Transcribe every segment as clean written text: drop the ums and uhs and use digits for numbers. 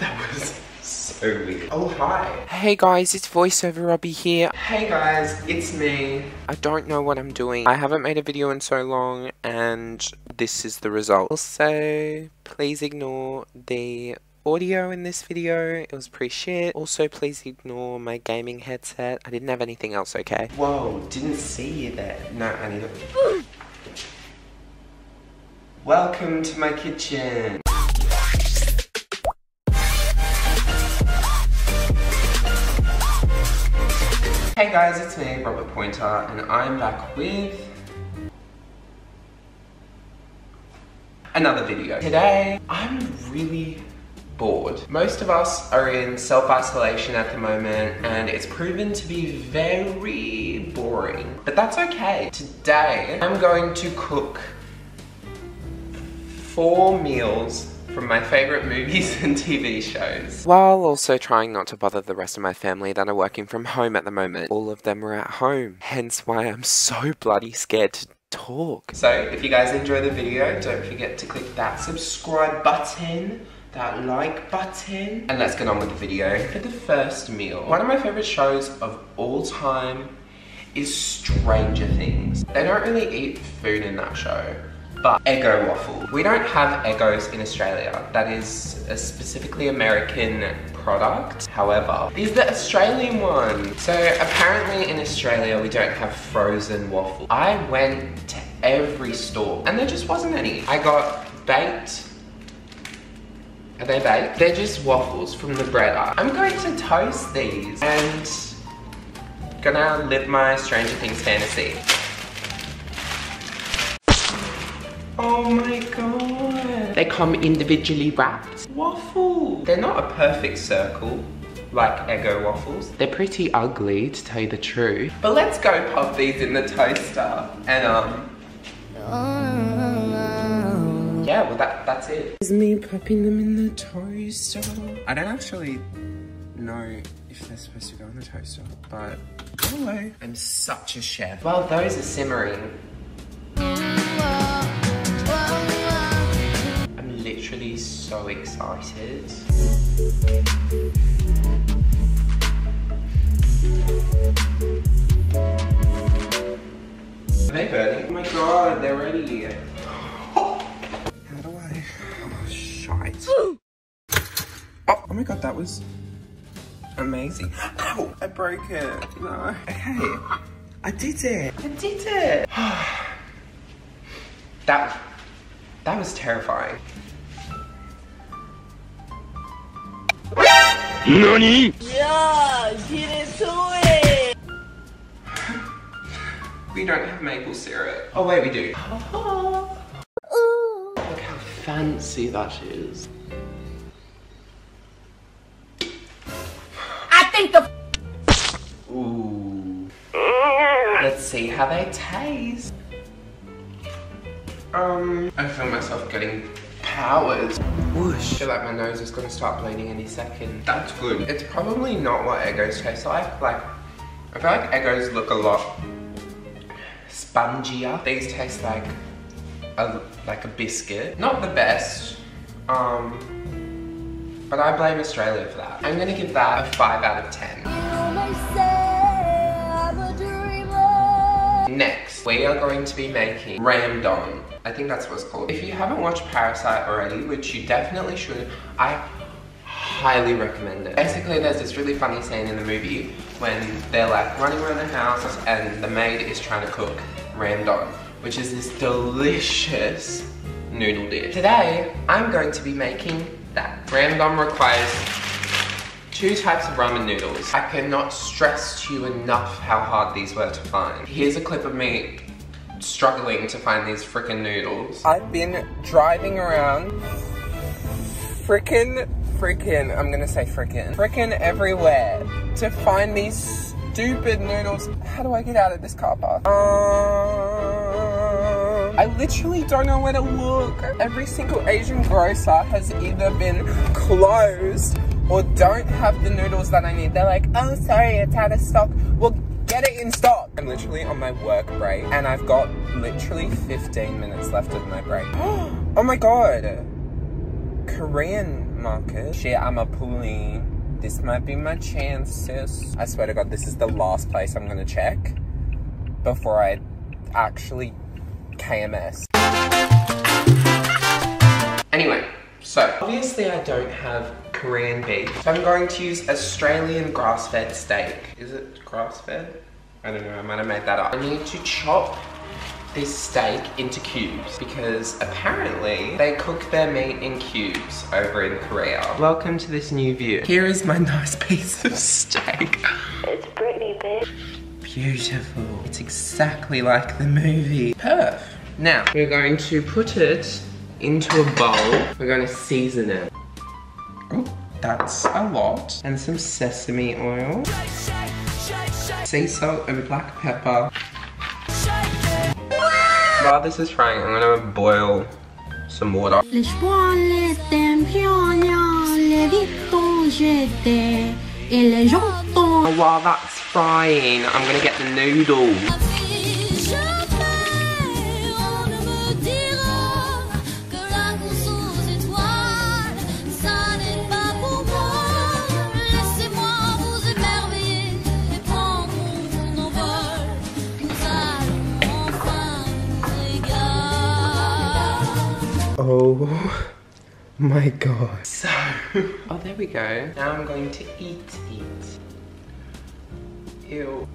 That was so weird. Oh, hi. Hey guys, it's voiceover Robbie here. Hey guys, it's me. I don't know what I'm doing. I haven't made a video in so long and this is the result. Also, please ignore the audio in this video. It was pretty shit. Also, please ignore my gaming headset. I didn't have anything else, okay? Whoa, didn't see you there. No, I need to... Welcome to my kitchen. Hey guys, it's me, Robert Poynter, and I'm back with another video. Today, I'm really bored. Most of us are in self-isolation at the moment, and it's proven to be very boring. But that's okay. Today, I'm going to cook 4 meals from my favourite movies and TV shows. While also trying not to bother the rest of my family that are working from home at the moment. All of them are at home, hence why I'm so bloody scared to talk. So if you guys enjoy the video, don't forget to click that subscribe button, that like button, and let's get on with the video. For the first meal, one of my favourite shows of all time is Stranger Things. They don't really eat food in that show. But Eggo waffle. We don't have Eggos in Australia. That is a specifically American product. However, there's the Australian one. So apparently in Australia, we don't have frozen waffle. I went to every store and there just wasn't any. I got baked. Are they baked? They're just waffles from the breader. I'm going to toast these and gonna live my Stranger Things fantasy. Oh my god. They come individually wrapped. Waffle. They're not a perfect circle, like Eggo waffles. They're pretty ugly, to tell you the truth. But let's go pop these in the toaster. And yeah, well that's it. It's me popping them in the toaster. I don't actually know if they're supposed to go in the toaster, but hello. I'm such a chef. Well, those are simmering. Literally so excited. Are they burning? Oh my god, they're ready. How do I? Oh, shite. Oh my god, that was amazing. Ow! I broke it. No. Okay. I did it. I did it. That was terrifying. NANI?! Yeah, get into it! We don't have maple syrup. Oh wait, we do. Ooh. Look how fancy that is. I think the- Ooh. Let's see how they taste. I feel myself getting powers. Whoosh. I feel like my nose is gonna start bleeding any second. That's good. It's probably not what Eggos taste like. I feel like Eggos look a lot spongier. These taste like a biscuit. Not the best, but I blame Australia for that. I'm gonna give that a 5 out of 10. Next, we are going to be making Ramdon. I think that's what it's called. If you haven't watched Parasite already, which you definitely should, I highly recommend it. Basically, there's this really funny scene in the movie when they're like running around the house and the maid is trying to cook Ramdon, which is this delicious noodle dish. Today, I'm going to be making that. Ramdon requires 2 types of ramen noodles. I cannot stress to you enough how hard these were to find. Here's a clip of me struggling to find these frickin' noodles. I've been driving around frickin', I'm gonna say frickin' everywhere to find these stupid noodles. How do I get out of this car park? I literally don't know where to look. Every single Asian grocer has either been closed or don't have the noodles that I need. They're like, oh, sorry, it's out of stock. Well, get it in stock. I'm literally on my work break and I've got literally 15 minutes left of my break. Oh my God. Korean market. Shit, I'm a poolie. This might be my chance, sis. I swear to God, this is the last place I'm gonna check before I actually KMS. Anyway, so obviously I don't have Korean beef, so I'm going to use Australian grass-fed steak. Is it grass-fed? I don't know, I might have made that up. I need to chop this steak into cubes because apparently they cook their meat in cubes over in Korea. Welcome to this new view. Here is my nice piece of steak. It's Britney, bitch. Beautiful. It's exactly like the movie. Perf. Now, we're going to put it into a bowl. We're going to season it. Oh, that's a lot. And some sesame oil. Sea salt and black pepper. While this is frying, I'm going to boil some water. And while that's frying, I'm going to get the noodles. Oh my God. So, oh, there we go. Now I'm going to eat. Ew.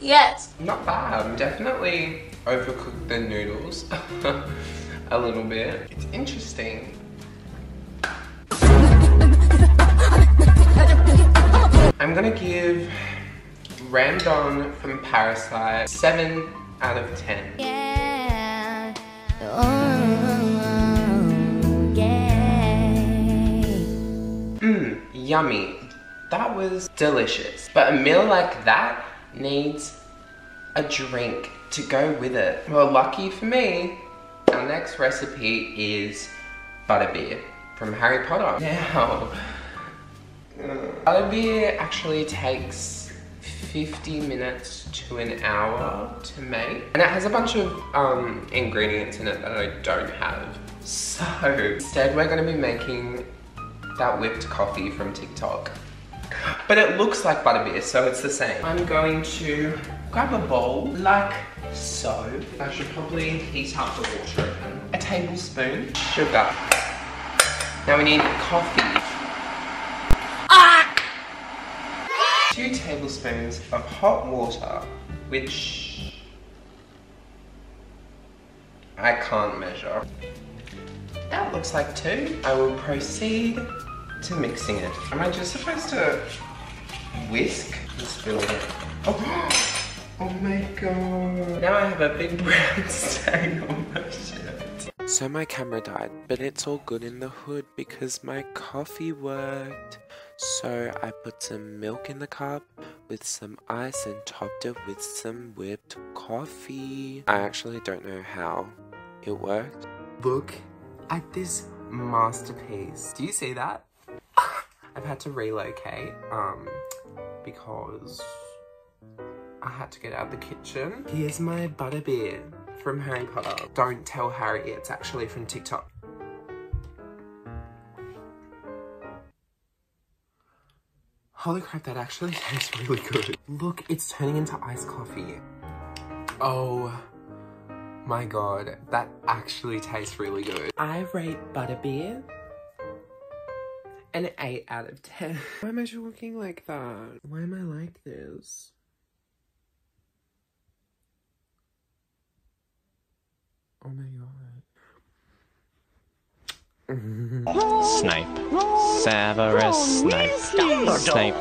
Yes. Not bad. I'm definitely overcooked the noodles a little bit. It's interesting. I'm gonna give Ramdon from Parasite 7 out of 10. Yeah. Yummy. That was delicious. But a meal like that needs a drink to go with it. Well, lucky for me, our next recipe is butter beer from Harry Potter. Now, butter beer actually takes 50 minutes to an hour to make. And it has a bunch of ingredients in it that I don't have. So instead we're gonna be making that whipped coffee from TikTok. But it looks like butter beer, so it's the same. I'm going to grab a bowl, like so. I should probably heat up the water again. A tablespoon sugar. Now we need coffee. Ah! 2 tablespoons of hot water, which I can't measure. That looks like 2. I will proceed to mixing it. Am I just supposed to whisk? Let's build it. Oh, oh my God. Now I have a big brown stain on my shirt. So my camera died, but it's all good in the hood because my coffee worked. So I put some milk in the cup with some ice and topped it with some whipped coffee. I actually don't know how it worked. Look at this masterpiece. Do you see that? I've had to relocate because I had to get out of the kitchen. Here's my butter beer from Harry Potter. Don't tell Harry, it's actually from TikTok. Holy crap, that actually tastes really good. Look, it's turning into iced coffee. Oh my God, that actually tastes really good. I rate butter beer an 8 out of 10. Why am I talking like that? Why am I like this? Oh my God. Snape. Severus Snape. Snape. Snape.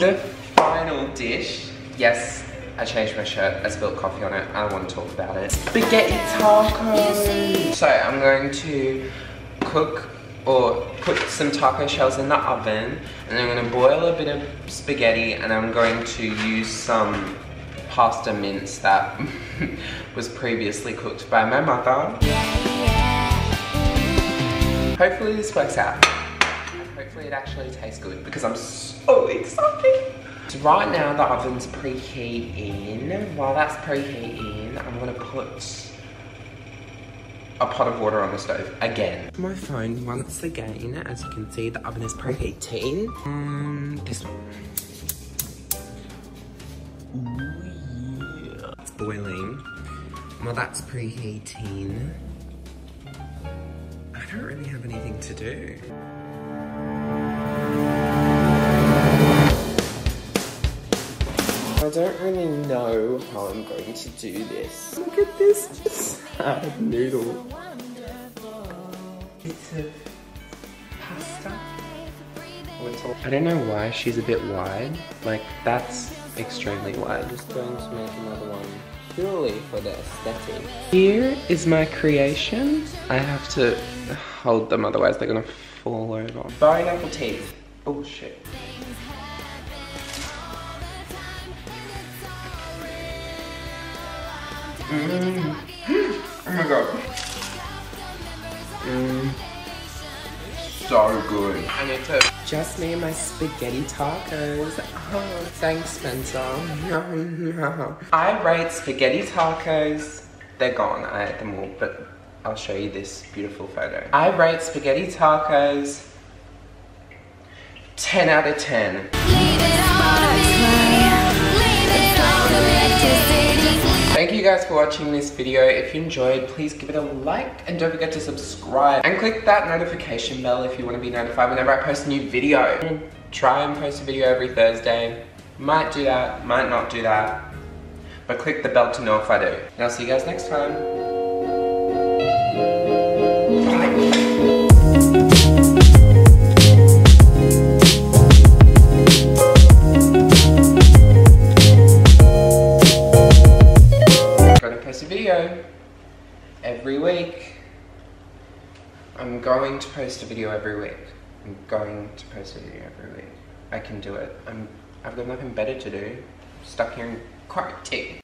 The final dish. Yes. I changed my shirt, I spilled coffee on it, I don't want to talk about it. Spaghetti tacos! So I'm going to cook or put some taco shells in the oven and I'm going to boil a bit of spaghetti and I'm going to use some pasta mince that was previously cooked by my mother. Hopefully this works out. Hopefully it actually tastes good because I'm so excited. So right now the oven's preheating. While that's preheating, I'm gonna put a pot of water on the stove again. My phone once again, as you can see, the oven is preheating. This one. Ooh, yeah. It's boiling. Well, that's preheating. I don't really have anything to do. I don't really know how I'm going to do this. Look at this sad noodle. It's a pasta. I don't know why she's a bit wide. Like, that's extremely wide. I'm just going to make another one purely for the aesthetic. Here is my creation. I have to hold them, otherwise they're gonna fall over. Pineapple teeth. Oh shit. Mm. Oh my god. So good. I need to just made my spaghetti tacos. Oh, thanks, Spencer. I rate spaghetti tacos. They're gone, I ate them all, but I'll show you this beautiful photo. I rate spaghetti tacos 10 out of 10. Leave it Thank you guys for watching this video. If you enjoyed, please give it a like and don't forget to subscribe and click that notification bell if you want to be notified whenever I post a new video. I'm gonna try and post a video every Thursday. Might do that, might not do that, but click the bell to know if I do. And I'll see you guys next time. Bye. Every week. I'm going to post a video every week. I'm going to post a video every week. I can do it. I've got nothing better to do. Stuck here in quarantine.